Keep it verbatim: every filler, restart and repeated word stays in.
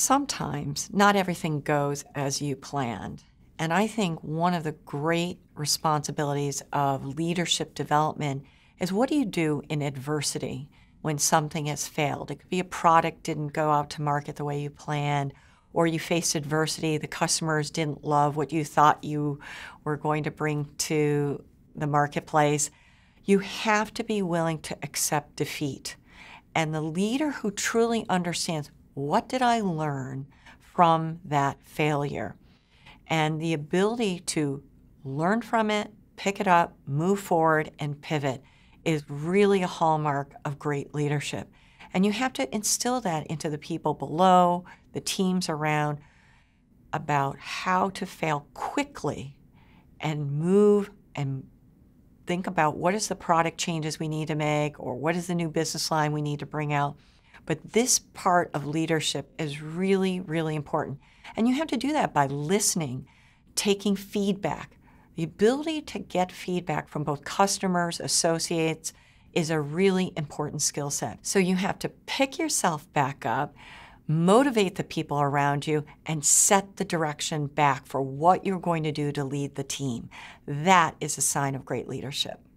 Sometimes not everything goes as you planned. And I think one of the great responsibilities of leadership development is what do you do in adversity when something has failed? It could be a product didn't go out to market the way you planned, or you faced adversity, the customers didn't love what you thought you were going to bring to the marketplace. You have to be willing to accept defeat. And the leader who truly understands, what did I learn from that failure? And the ability to learn from it, pick it up, move forward, and pivot is really a hallmark of great leadership. And you have to instill that into the people below, the teams around, about how to fail quickly and move and think about what is the product changes we need to make, or what is the new business line we need to bring out. But this part of leadership is really, really important. And you have to do that by listening, taking feedback. The ability to get feedback from both customers, associates, is a really important skill set. So you have to pick yourself back up, motivate the people around you, and set the direction back for what you're going to do to lead the team. That is a sign of great leadership.